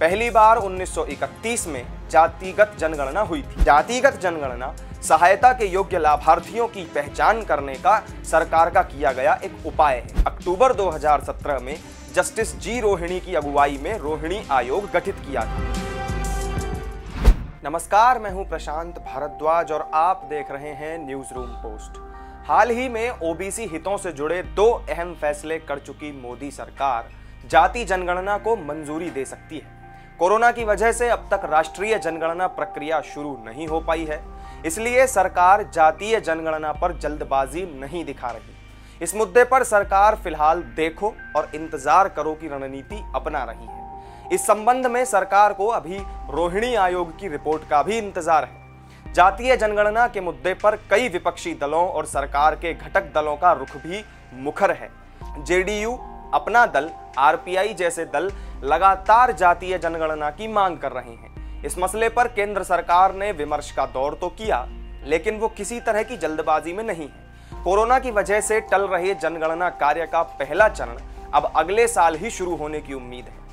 पहली बार 1931 में जातिगत जनगणना हुई थी। जातिगत जनगणना सहायता के योग्य लाभार्थियों की पहचान करने का सरकार का किया गया एक उपाय है। अक्टूबर 2017 में जस्टिस जी रोहिणी की अगुवाई में रोहिणी आयोग गठित किया गया। नमस्कार, मैं हूं प्रशांत भारद्वाज और आप देख रहे हैं न्यूज रूम पोस्ट। हाल ही में ओबीसी हितों से जुड़े दो अहम फैसले कर चुकी मोदी सरकार जाति जनगणना को मंजूरी दे सकती है। कोरोना की वजह से अब तक राष्ट्रीय जनगणना प्रक्रिया शुरू नहीं हो पाई है, इसलिए सरकार जातीय जनगणना पर जल्दबाजी नहीं दिखा रही। इस मुद्दे पर सरकार फिलहाल देखो और इंतजार करो की रणनीति अपना रही है। इस संबंध में सरकार को अभी रोहिणी आयोग की रिपोर्ट का भी इंतजार है। जातीय जनगणना के मुद्दे पर कई विपक्षी दलों और सरकार के घटक दलों का रुख भी मुखर है। जेडीयू, अपना दल, आरपीआई जैसे दल लगातार जातीय जनगणना की मांग कर रहे हैं। इस मसले पर केंद्र सरकार ने विमर्श का दौर तो किया, लेकिन वो किसी तरह की जल्दबाजी में नहीं है। कोरोना की वजह से टल रहे जनगणना कार्य का पहला चरण अब अगले साल ही शुरू होने की उम्मीद है।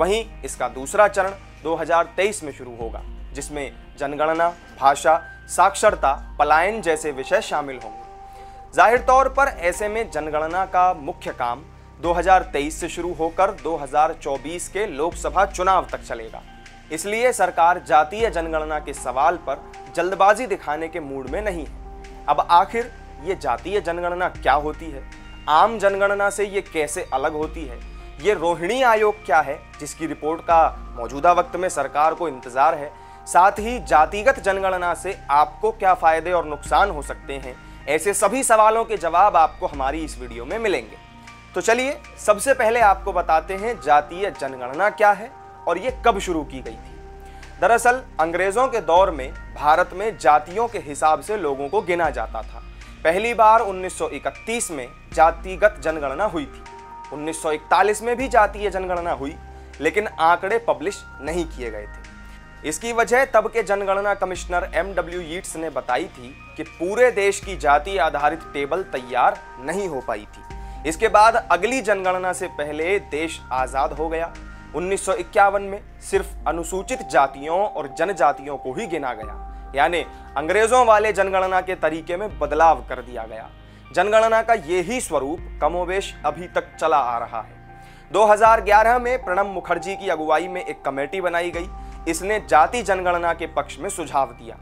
वहीं इसका दूसरा चरण 2023 में शुरू होगा, जिसमें जनगणना, भाषा, साक्षरता, पलायन जैसे विषय शामिल होंगे। जाहिर तौर पर ऐसे में जनगणना का मुख्य काम 2023 से शुरू होकर 2024 के लोकसभा चुनाव तक चलेगा। इसलिए सरकार जातीय जनगणना के सवाल पर जल्दबाजी दिखाने के मूड में नहीं है। अब आखिर ये जातीय जनगणना क्या होती है, आम जनगणना से ये कैसे अलग होती है, ये रोहिणी आयोग क्या है जिसकी रिपोर्ट का मौजूदा वक्त में सरकार को इंतजार है, साथ ही जातिगत जनगणना से आपको क्या फायदे और नुकसान हो सकते हैं, ऐसे सभी सवालों के जवाब आपको हमारी इस वीडियो में मिलेंगे। तो चलिए सबसे पहले आपको बताते हैं जातीय जनगणना क्या है और ये कब शुरू की गई थी। दरअसल अंग्रेजों के दौर में भारत में जातियों के हिसाब से लोगों को गिना जाता था। पहली बार 1931 में जातिगत जनगणना हुई थी। 1941 में भी जातीय जनगणना हुई, लेकिन आंकड़े पब्लिश नहीं किए गए थे। इसकी वजह तब के जनगणना कमिश्नर M W ईट्स ने बताई थी कि पूरे देश की जाति आधारित टेबल तैयार नहीं हो पाई थी। इसके बाद अगली जनगणना से पहले देश आज़ाद हो गया। 1951 में सिर्फ अनुसूचित जातियों और जनजातियों को ही गिना गया, यानी अंग्रेजों वाले जनगणना के तरीके में बदलाव कर दिया गया। जनगणना का यही स्वरूप कमोबेश अभी तक चला आ रहा है। 2011 में प्रणब मुखर्जी की अगुवाई में एक कमेटी बनाई गई। इसने जाति जनगणना के पक्ष में सुझाव दिया।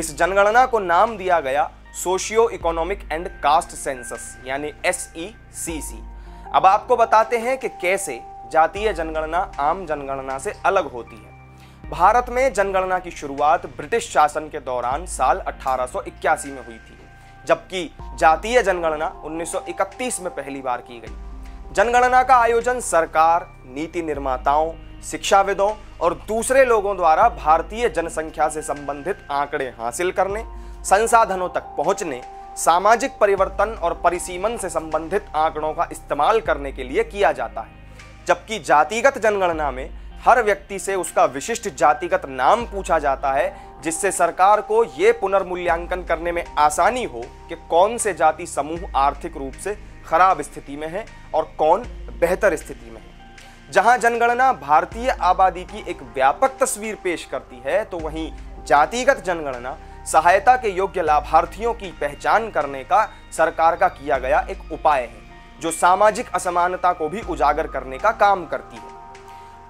इस जनगणना को नाम दिया गया socio economic and caste census, यानी SECC। अब आपको बताते हैं कि कैसे जातीय जनगणना आम जनगणना से अलग होती है। भारत में जनगणना की शुरुआत ब्रिटिश शासन के दौरान साल 1881 में हुई थी, जबकि जातीय जनगणना 1931 में पहली बार की गई। जनगणना का आयोजन सरकार, नीति निर्माताओं, शिक्षाविदों और दूसरे लोगों द्वारा भारतीय जनसंख्या से संबंधित आंकड़े हासिल करने, संसाधनों तक पहुंचने, सामाजिक परिवर्तन और परिसीमन से संबंधित आंकड़ों का इस्तेमाल करने के लिए किया जाता है। जबकि जातिगत जनगणना में हर व्यक्ति से उसका विशिष्ट जातिगत नाम पूछा जाता है, जिससे सरकार को ये पुनर्मूल्यांकन करने में आसानी हो कि कौन से जाति समूह आर्थिक रूप से खराब स्थिति में है और कौन बेहतर स्थिति में है। जहाँ जनगणना भारतीय आबादी की एक व्यापक तस्वीर पेश करती है, तो वहीं जातिगत जनगणना सहायता के योग्य लाभार्थियों की पहचान करने का सरकार का किया गया एक उपाय है, जो सामाजिक असमानता को भी उजागर करने का काम करती है।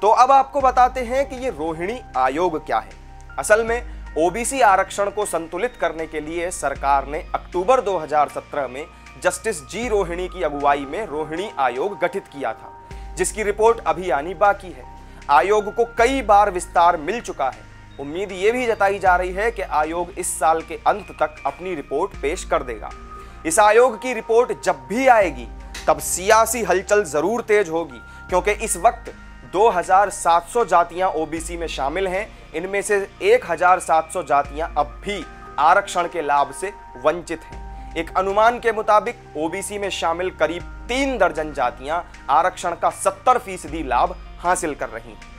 तो अब आपको बताते हैं कि ये रोहिणी आयोग क्या है। असल में ओबीसी आरक्षण को संतुलित करने के लिए सरकार ने अक्टूबर 2017 में जस्टिस जी रोहिणी की अगुवाई में रोहिणी आयोग गठित किया था, जिसकी रिपोर्ट अभी आनी बाकी है। आयोग को कई बार विस्तार मिल चुका है। उम्मीद ये भी जताई जा रही है कि आयोग इस साल के अंत तक अपनी रिपोर्ट पेश कर देगा। इस आयोग की रिपोर्ट जब भी आएगी तब सियासी हलचल जरूर तेज होगी, क्योंकि इस वक्त 2700 जातियां ओबीसी में शामिल हैं। इनमें से 1700 जातियां अब भी आरक्षण के लाभ से वंचित हैं। एक अनुमान के मुताबिक ओबीसी में शामिल करीब 3 दर्जन जातियां आरक्षण का 70% लाभ हासिल कर रही हैं।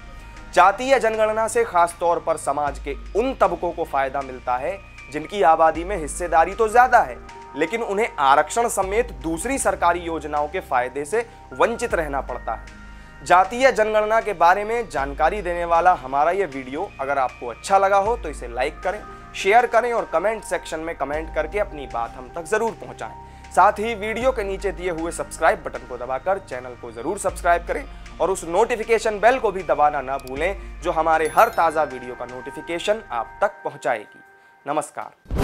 जातीय जनगणना से खासतौर पर समाज के उन तबकों को फायदा मिलता है जिनकी आबादी में हिस्सेदारी तो ज़्यादा है, लेकिन उन्हें आरक्षण समेत दूसरी सरकारी योजनाओं के फायदे से वंचित रहना पड़ता है। जातीय जनगणना के बारे में जानकारी देने वाला हमारा ये वीडियो अगर आपको अच्छा लगा हो तो इसे लाइक करें, शेयर करें और कमेंट सेक्शन में कमेंट करके अपनी बात हम तक ज़रूर पहुँचाएँ। साथ ही वीडियो के नीचे दिए हुए सब्सक्राइब बटन को दबाकर चैनल को ज़रूर सब्सक्राइब करें और उस नोटिफिकेशन बेल को भी दबाना ना भूलें जो हमारे हर ताज़ा वीडियो का नोटिफिकेशन आप तक पहुंचाएगी। नमस्कार।